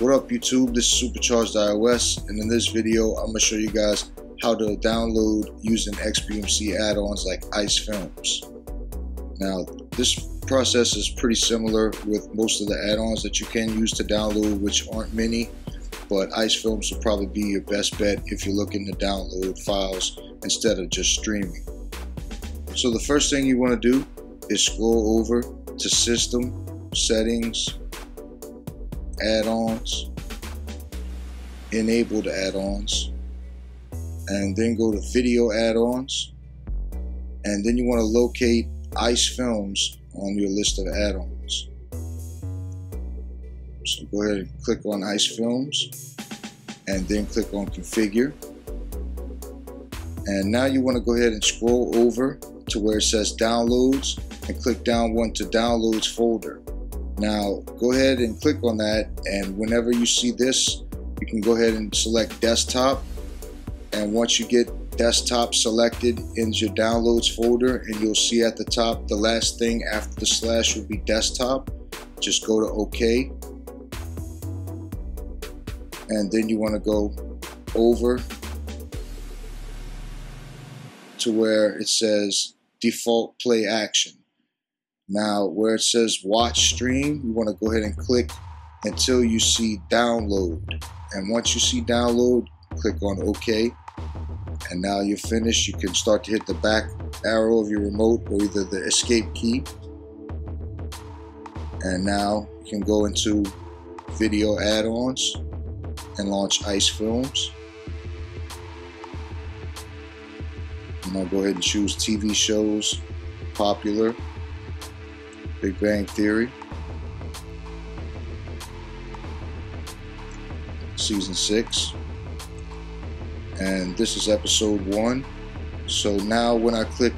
What up YouTube, this is Supercharged iOS, and in this video I'm going to show you guys how to download using XBMC add-ons like Ice Films. Now this process is pretty similar with most of the add-ons that you can use to download, which aren't many, but Ice Films will probably be your best bet if you're looking to download files instead of just streaming. So the first thing you want to do is scroll over to System, Settings, Add-ons, Enabled Add-ons, and then go to Video Add-ons, and then you want to locate Ice Films on your list of add-ons. So go ahead and click on Ice Films and then click on Configure, and now you want to go ahead and scroll over to where it says Downloads and click down one to Downloads folder. Now go ahead and click on that, and whenever you see this you can go ahead and select desktop, and once you get desktop selected in your downloads folder, and you'll see at the top the last thing after the slash will be desktop. Just go to OK, and then you want to go over to where it says default play action. Now where it says watch stream, you want to go ahead and click until you see download, and once you see download click on OK, and now you're finished. You can start to hit the back arrow of your remote or either the escape key, and now you can go into video add-ons and launch Ice Films. And I'll go ahead and choose TV shows, popular, Big Bang Theory, Season 6, and this is Episode 1. So now when I click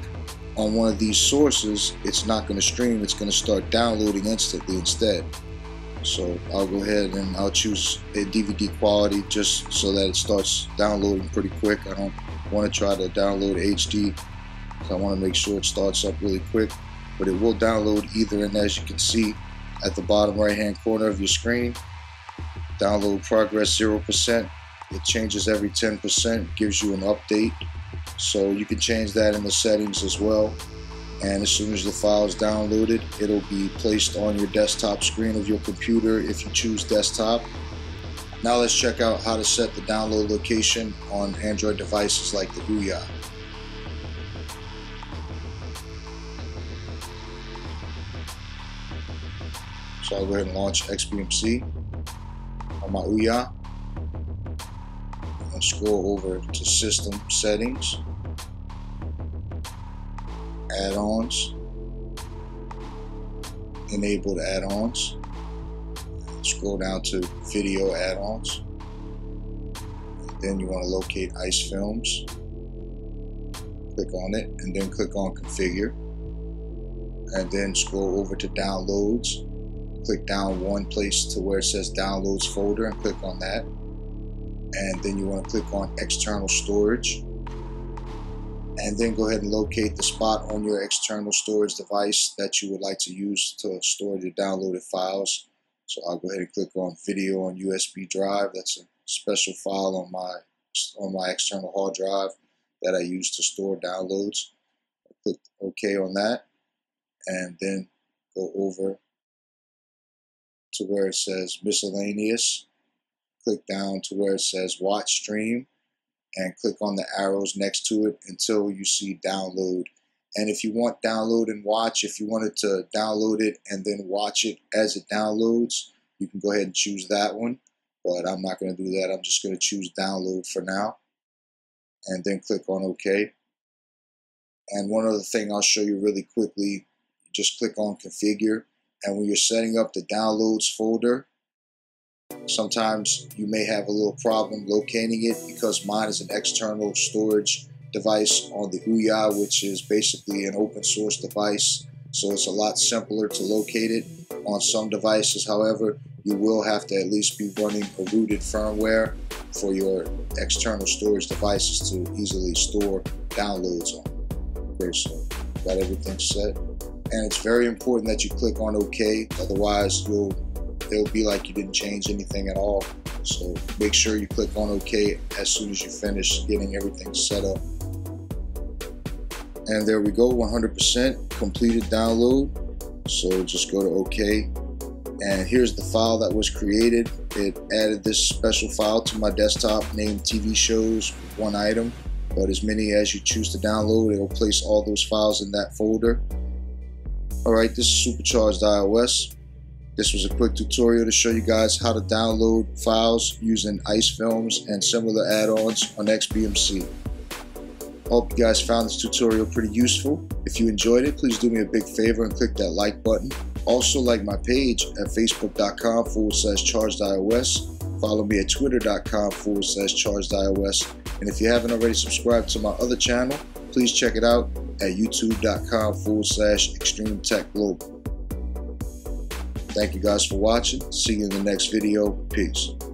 on one of these sources, it's not going to stream, it's going to start downloading instantly instead. So I'll go ahead and I'll choose a DVD quality just so that it starts downloading pretty quick. I don't want to try to download HD, so I want to make sure it starts up really quick. But it will download either, and as you can see at the bottom right hand corner of your screen, download progress 0%. It changes every 10%, gives you an update, so you can change that in the settings as well. And as soon as the file is downloaded, it'll be placed on your desktop screen of your computer if you choose desktop. Now let's check out how to set the download location on Android devices like the OUYA. So I'll go ahead and launch XBMC on my OUYA and scroll over to System, Settings, Add-ons, Enabled Add-ons, scroll down to Video Add-ons, then you want to locate Ice Films, click on it, and then click on Configure, and then scroll over to Downloads. Click down one place to where it says downloads folder and click on that, and then you want to click on external storage, and then go ahead and locate the spot on your external storage device that you would like to use to store your downloaded files. So I'll go ahead and click on video on USB drive. That's a special file on my external hard drive that I use to store downloads. I'll click OK on that, and then go over to where it says miscellaneous, click down to where it says watch stream, and click on the arrows next to it until you see download. And if you want download and watch, if you wanted to download it and then watch it as it downloads, you can go ahead and choose that one, but I'm not going to do that. I'm just going to choose download for now, and then click on OK. And one other thing I'll show you really quickly, just click on configure. And when you're setting up the downloads folder, sometimes you may have a little problem locating it, because mine is an external storage device on the OUYA, which is basically an open source device, so it's a lot simpler to locate it on some devices. However, you will have to at least be running a rooted firmware for your external storage devices to easily store downloads on. Okay, so got everything set. And it's very important that you click on OK, otherwise you'll it'll be like you didn't change anything at all. So make sure you click on OK as soon as you finish getting everything set up. And there we go, 100% completed download. So just go to OK. And here's the file that was created. It added this special file to my desktop named TV Shows, one item. But as many as you choose to download, it'll place all those files in that folder. Alright, this is Supercharged iOS. This was a quick tutorial to show you guys how to download files using Ice Films and similar add-ons on XBMC. Hope you guys found this tutorial pretty useful. If you enjoyed it, please do me a big favor and click that like button. Also like my page at facebook.com/chargedios. Follow me at twitter.com/chargedios. And if you haven't already subscribed to my other channel, please check it out at youtube.com/extremetechglobal. Thank you guys for watching. See you in the next video. Peace.